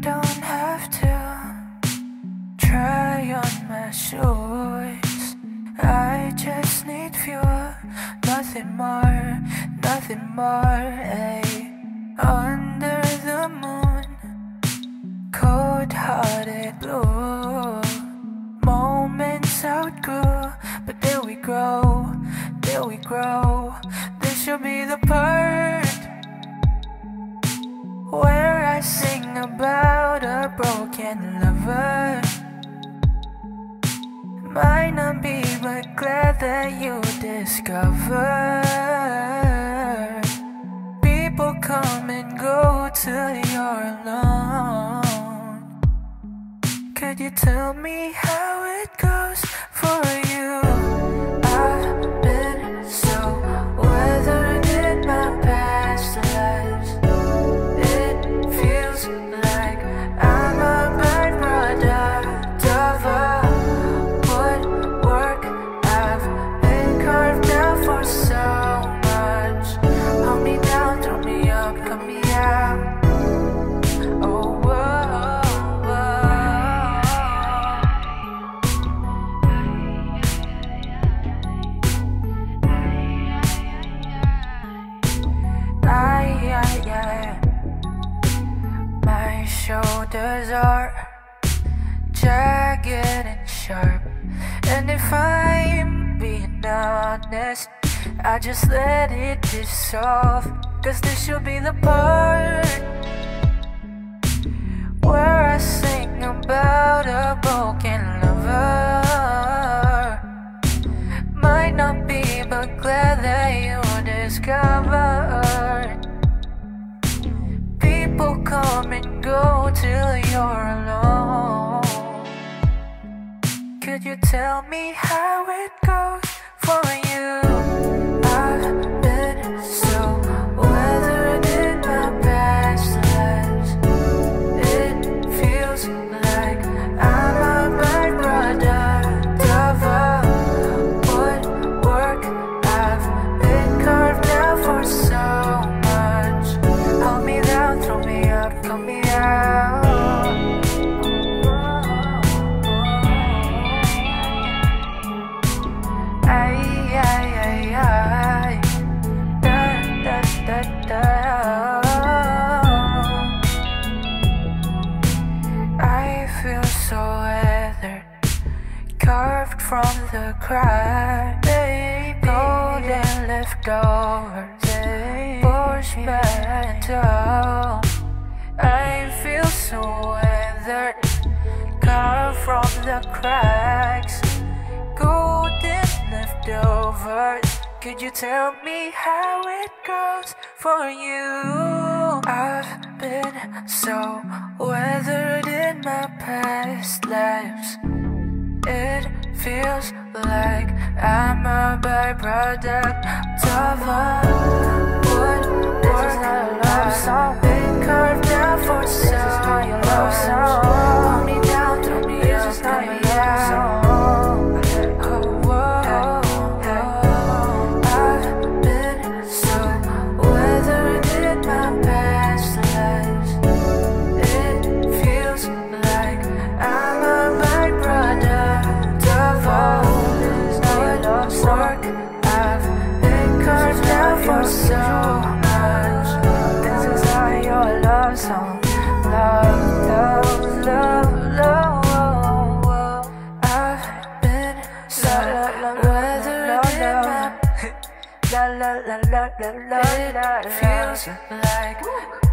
don't have to try on my shoes. I just need fuel, nothing more, nothing more, ayy. Under the moon, cold-hearted blue. Moments outgrew, but there we grow, there we grow. This should be the part where I sing about a broken lover. Might not be, but glad that you discover. People come and go till you're alone. Could you tell me how it goes for you? I've been so weathered in my past lives. Like I'm a byproduct of a woodwork. I've been carved out for so much. Hold me down, throw me up, cut me out. Oh, whoa, whoa. My shoulders are jagged and sharp, and if I'm being honest, I just let it dissolve. Cause this should be the part where I sing about a broken lover. Might not be, but glad that you discovered. People come and go till you're alone. Could you tell me how it goes for you? I've been so weathered in my past lives. It feels like I'm a byproduct of a woodwork. I've been carved out for so long. Throw me up, cut me out. Ay, ay, ay, ay. Da, da, da, da. I feel so weathered, carved from the crowd. Golden leftovers, push back down. I feel so weathered, carved from the cracks. Golden leftovers. Could you tell me how it goes for you? I've been so weathered in my past lives. It feels like I'm a byproduct of a woodwork. I've been carved out for so long. Hold me down, throw me up, cut me out. Oh, whoa. For so much, this is how your love song. Love, love, love, love, love. I've been so weathered in my. It feels like